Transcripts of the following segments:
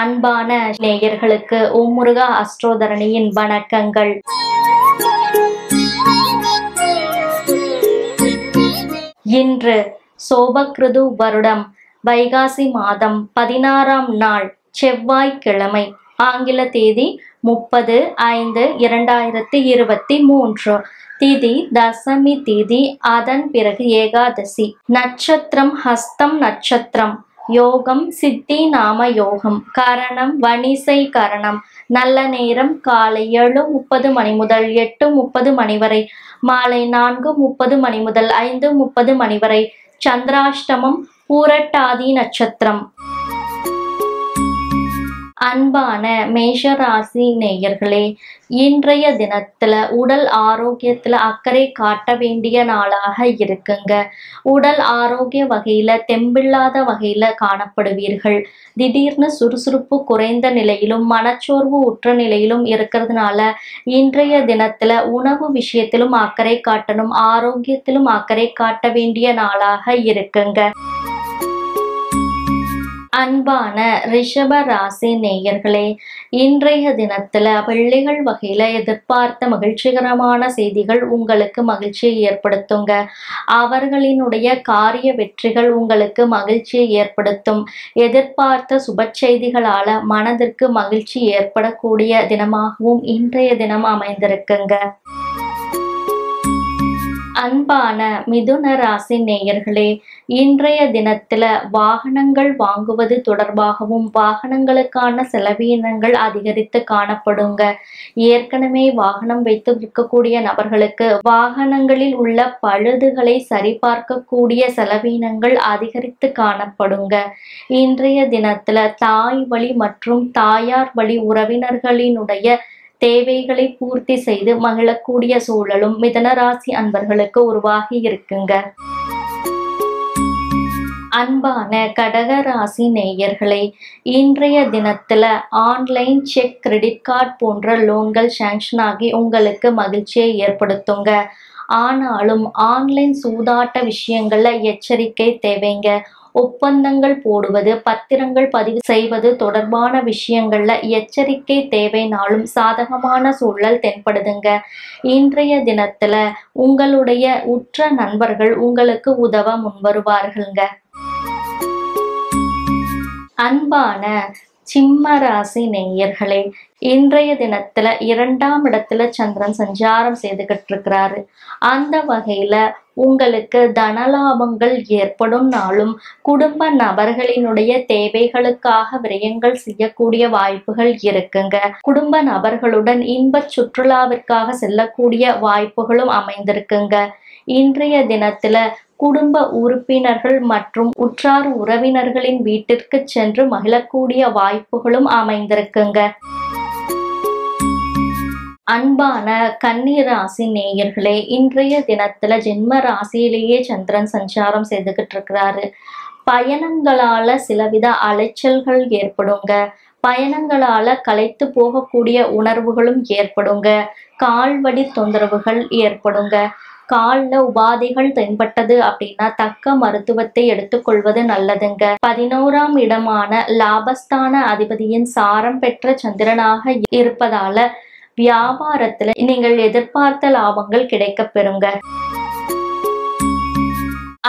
அன்பான நேயர்களுக்கு ஓம் முருகா அஸ்ட்ரோ தரணியின் வணக்கங்கள். இன்று சோபகிருது வருடம் வைகாசி மாதம் 16ஆம் நாள் செவ்வாய்க்கிழமை, ஆங்கில தேதி 30/5/2023, திதி தசமி திதி, அதன் பிறகு ஏகாதசி. நட்சத்திரம் ஹஸ்தம் நட்சத்திரம். யோகம் சித்தி நாம யோகம். கரணம் வணிசை கரணம். நல்ல நேரம் காலை 7:30 மணி முதல் 8:30 மணி வரை, மாலை 4:30 மணி முதல் 5:30 மணி வரை. சந்திராஷ்டமம் பூரட்டாதி நட்சத்திரம். அன்பான மேஷராசி நேயர்களே, இன்றைய தினத்துல உடல் ஆரோக்கியத்துல அக்கறை காட்ட வேண்டிய நாளாக இருக்குங்க. உடல் ஆரோக்கிய வகையில தெம்பில்லாத வகையில காணப்படுவீர்கள். திடீர்னு சுறுசுறுப்பு குறைந்த நிலையிலும் மனச்சோர்வு உற்ற நிலையிலும் இருக்கிறதுனால இன்றைய தினத்துல உணவு விஷயத்திலும் அக்கறை காட்டணும், ஆரோக்கியத்திலும் அக்கறை காட்ட வேண்டிய நாளாக இருக்குங்க. அன்பான ரிஷப ராசி நேயர்களே, இன்றைய தினத்துல பிள்ளைகள் வகையில எதிர்பார்த்த மகிழ்ச்சிகரமான செய்திகள் உங்களுக்கு மகிழ்ச்சியை ஏற்படுத்துங்க. அவர்களினுடைய காரிய வெற்றிகள் உங்களுக்கு மகிழ்ச்சியை ஏற்படுத்தும். எதிர்பார்த்த சுப செய்திகளால மனதிற்கு மகிழ்ச்சி ஏற்படக்கூடிய தினமாகவும் இன்றைய தினம் அமைந்திருக்குங்க. அன்பான மிதுன ராசி நேயர்களே, இன்றைய தினத்துல வாகனங்கள் வாங்குவது தொடர்பாகவும் வாகனங்களுக்கான செலவினங்கள் அதிகரித்து காணப்படுங்க. ஏற்கனவே வாகனம் வைத்து விற்கக்கூடிய நபர்களுக்கு வாகனங்களில் உள்ள பழுதுகளை சரிபார்க்கக்கூடிய செலவினங்கள் அதிகரித்து காணப்படுங்க. இன்றைய தினத்துல தாய் வழி மற்றும் தாயார் வழி உறவினர்களினுடைய தேவைகளை பூர்த்தி செய்து மகிழக்கூடிய சூழலும் மிதனராசி அன்பர்களுக்கு உருவாகி இருக்குங்க. அன்பான கடகராசி நேயர்களே, இன்றைய தினத்துல ஆன்லைன் செக், கிரெடிட் கார்டு போன்ற லோன்கள் சாங்ஷன் ஆகி உங்களுக்கு மகிழ்ச்சியை ஏற்படுத்துங்க. ஆனாலும் ஆன்லைன் சூதாட்ட விஷயங்கள்ல எச்சரிக்கை தேவைங்க. ஒப்பந்தங்கள் போடுவது, பத்திரங்கள் பதிவு செய்வது தொடர்பான விஷயங்கள்ல எச்சரிக்கை தேவைனாலும் சாதகமான சூழல் தென்படுதுங்க. இன்றைய தினத்துல உங்களுடைய உற்ற நண்பர்கள் உங்களுக்கு உதவ முன்வருவார்கள்ங்க. அன்பான சிம்ம ராசி நேயர்களே, இன்றைய தினத்துல 2ஆம் இடத்துல சந்திரன் சஞ்சாரம் செய்துகிட்டு இருக்கிறாரு. அந்த வகையில உங்களுக்கு தனலாபங்கள் ஏற்படும் நாளும் குடும்ப நபர்களினுடைய தேவைகளுக்காக விரயங்கள் செய்யக்கூடிய வாய்ப்புகள் இருக்குங்க. குடும்ப நபர்களுடன் இன்ப சுற்றுலாவிற்காக செல்லக்கூடிய வாய்ப்புகளும் அமைந்திருக்குங்க. இன்றைய தினத்துல குடும்ப உறுப்பினர்கள் மற்றும் உற்றார் உறவினர்களின் வீட்டிற்கு சென்று மகிழக்கூடிய வாய்ப்புகளும் அமைந்திருக்குங்க. அன்பான கன்னிராசி நேயர்களே, இன்றைய தினத்துல ஜென்ம ராசியிலேயே சந்திரன் சஞ்சாரம் செய்துகிட்டு இருக்கிறாரு. பயணங்களால சிலவித அலைச்சல்கள் ஏற்படுங்க. பயணங்களால களைத்து போகக்கூடிய உணர்வுகளும் ஏற்படுங்க. கால்வடி தொந்தரவுகள் ஏற்படுங்க. கால்ல உபாதைகள் தென்பட்டது அப்படின்னா தக்க மருத்துவத்தை எடுத்துக்கொள்வது நல்லதுங்க. 11ஆம் இடமான லாபஸ்தான அதிபதியின் சாரம் பெற்ற சந்திரனாக இருப்பதால வியாபாரத்துல நீங்கள் எதிர்பார்த்த லாபங்கள் கிடைக்கப் பெறுங்க.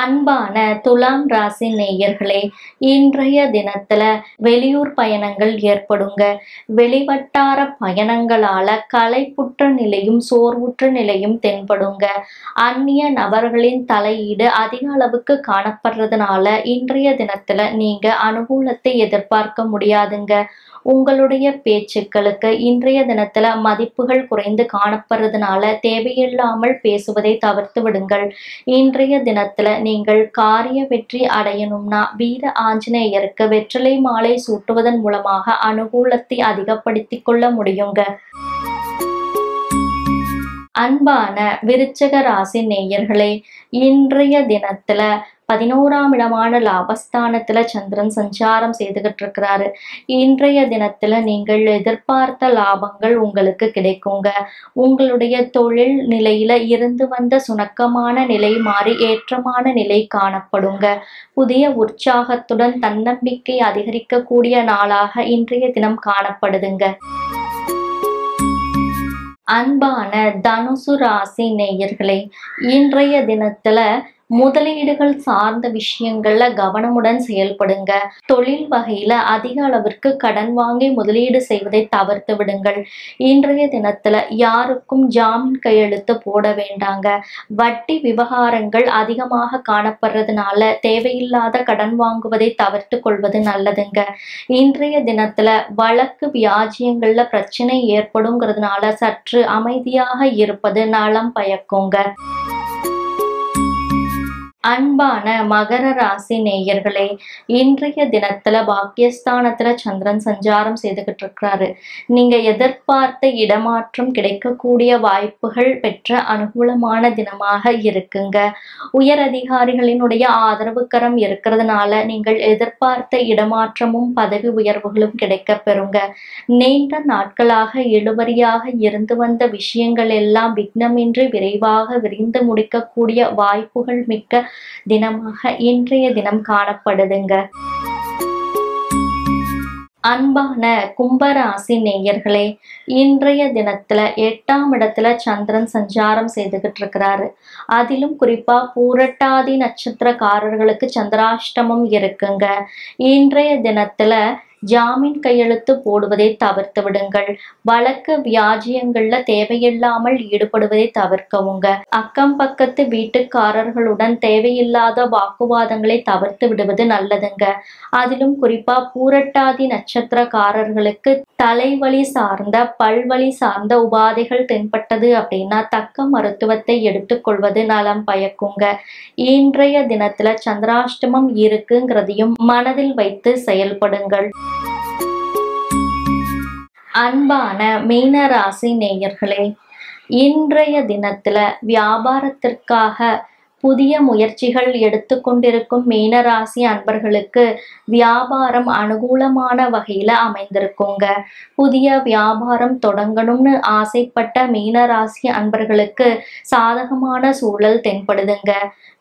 அன்பான துலாம் ராசி நேயர்களே, இன்றைய தினத்துல வெளியூர் பயணங்கள் ஏற்படுங்க. வெளிவட்டார பயணங்களால களைப்புற்ற நிலையும் சோர்வுற்ற நிலையும் தென்படுங்க. அந்நிய நபர்களின் தலையீடு அதிக அளவுக்கு காணப்படுறதுனால இன்றைய தினத்துல நீங்க அனுகூலத்தை எதிர்பார்க்க முடியாதுங்க. உங்களுடைய பேச்சுக்களுக்கு இன்றைய தினத்துல மதிப்புகள் குறைந்து காணப்படுறதுனால தேவையில்லாமல் பேசுவதை தவிர்த்து விடுங்கள். இன்றைய தினத்துல நீங்கள் காரிய வெற்றி அடையணும்னா வீர ஆஞ்சநேயருக்கு வெற்றிலை மாலை சூட்டுவதன் மூலமாக அனுகூலத்தை அதிகப்படுத்திக் கொள்ள முடியுங்க. அன்பான விருச்சிக ராசி நேயர்களே, இன்றைய தினத்துல 11ஆம் இடமான லாபஸ்தானத்துல சந்திரன் சஞ்சாரம் செய்துகிட்டு இருக்கிறாரு. இன்றைய தினத்துல நீங்கள் எதிர்பார்த்த லாபங்கள் உங்களுக்கு கிடைக்குங்க. உங்களுடைய தொழில் நிலையில இருந்து வந்த சுணக்கமான நிலை மாறி ஏற்றமான நிலை காணப்படுங்க. புதிய உற்சாகத்துடன் தன்னம்பிக்கை அதிகரிக்கக்கூடிய நாளாக இன்றைய தினம் காணப்படுதுங்க. அன்பான தனுசு ராசி நேயர்களே, இன்றைய தினத்துல முதலீடுகள் சார்ந்த விஷயங்கள்ல கவனமுடன் செயல்படுங்க. தொழில் வகையில அதிக அளவிற்கு கடன் வாங்கி முதலீடு செய்வதை தவிர்த்து விடுங்கள். இன்றைய தினத்துல யாருக்கும் ஜாமீன் கையெழுத்து போட வேண்டாங்க. வட்டி விவகாரங்கள் அதிகமாக காணப்படுறதுனால தேவையில்லாத கடன் வாங்குவதை தவிர்த்து கொள்வது நல்லதுங்க. இன்றைய தினத்துல வழக்கு வியாஜியங்கள்ல பிரச்சனை ஏற்படுங்கிறதுனால சற்று அமைதியாக இருப்பது நலம் பயக்குங்க. அன்பான மகர ராசி நேயர்களே, இன்றைய தினத்துல பாக்கியஸ்தானத்துல சந்திரன் சஞ்சாரம் செய்துகிட்டு இருக்கிறாரு. நீங்க எதிர்பார்த்த இடமாற்றம் கிடைக்கக்கூடிய வாய்ப்புகள் பெற்ற அனுகூலமான தினமாக இருக்குங்க. உயர் அதிகாரிகளினுடைய ஆதரவுக்கரம் இருக்கிறதுனால நீங்கள் எதிர்பார்த்த இடமாற்றமும் பதவி உயர்வுகளும் கிடைக்க பெறுங்க. நீண்ட நாட்களாக இழுபறியாக இருந்து வந்த விஷயங்கள் எல்லாம் விக்னமின்றி விரைவாக விரிந்து முடிக்கக்கூடிய வாய்ப்புகள் மிக்க தினமாக இன்றைய தினம் காணப்படுதுங்க. அன்பான கும்பராசி நேயர்களே, இன்றைய தினத்துல 8ஆம் இடத்துல சந்திரன் சஞ்சாரம் செய்துகிட்டு இருக்கிறாரு. அதிலும் குறிப்பா பூரட்டாதி நட்சத்திரக்காரர்களுக்கு சந்திராஷ்டமம் இருக்குங்க. இன்றைய தினத்துல ஜாமீன் கையெழுத்து போடுவதை தவிர்த்து விடுங்கள். வழக்கு வியாஜியங்கள்ல தேவையில்லாமல் ஈடுபடுவதை தவிர்க்கவுங்க. அக்கம் பக்கத்து வீட்டுக்காரர்களுடன் தேவையில்லாத வாக்குவாதங்களை தவிர்த்து விடுவது நல்லதுங்க. அதிலும் குறிப்பா பூரட்டாதி நட்சத்திரக்காரர்களுக்கு தலைவலி சார்ந்த பல்வலி சார்ந்த உபாதைகள் தென்பட்டது அப்படின்னா தக்க மருத்துவத்தை எடுத்துக்கொள்வது நலம் பயக்குங்க. இன்றைய தினத்துல சந்திராஷ்டமம் இருக்குங்கிறதையும் மனதில் வைத்து செயல்படுங்கள். அன்பான மீனராசி நேயர்களே, இன்றைய தினத்துல வியாபாரத்திற்காக புதிய முயற்சிகள் எடுத்து கொண்டிருக்கும் மீனராசி அன்பர்களுக்கு வியாபாரம் அனுகூலமான வகையில அமைந்திருக்குங்க. புதிய வியாபாரம் தொடங்கணும்னு ஆசைப்பட்ட மீனராசி அன்பர்களுக்கு சாதகமான சூழல் தென்படுதுங்க.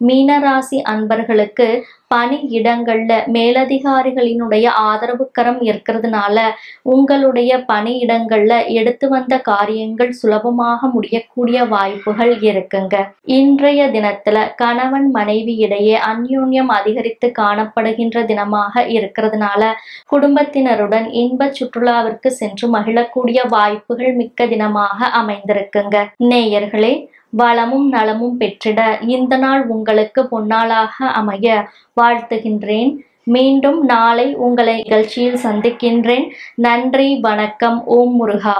மீனராசி அன்பர்களுக்கு பணியிடங்கள்ல மேலதிகாரிகளினுடைய ஆதரவுக்கரம் இருக்கிறதுனால உங்களுடைய பணியிடங்கள்ல எடுத்து வந்த காரியங்கள் சுலபமாக முடியக்கூடிய வாய்ப்புகள் இருக்குங்க. இன்றைய தினத்துல கணவன் மனைவி இடையே அந்யோன்யம் அதிகரித்து காணப்படுகின்ற தினமாக இருக்கிறதுனால குடும்பத்தினருடன் இன்ப சுற்றுலாவிற்கு சென்று மகிழக்கூடிய வாய்ப்புகள் மிக்க தினமாக அமைந்திருக்குங்க. நேயர்களே, வளமும் நலமும் பெற்றிட இந்த நாள் உங்களுக்கு பொன்னாளாக அமைய வாழ்த்துகின்றேன். மீண்டும் நாளை உங்களை நிகழ்ச்சியில் சந்திக்கின்றேன். நன்றி, வணக்கம். ஓம் முருகா.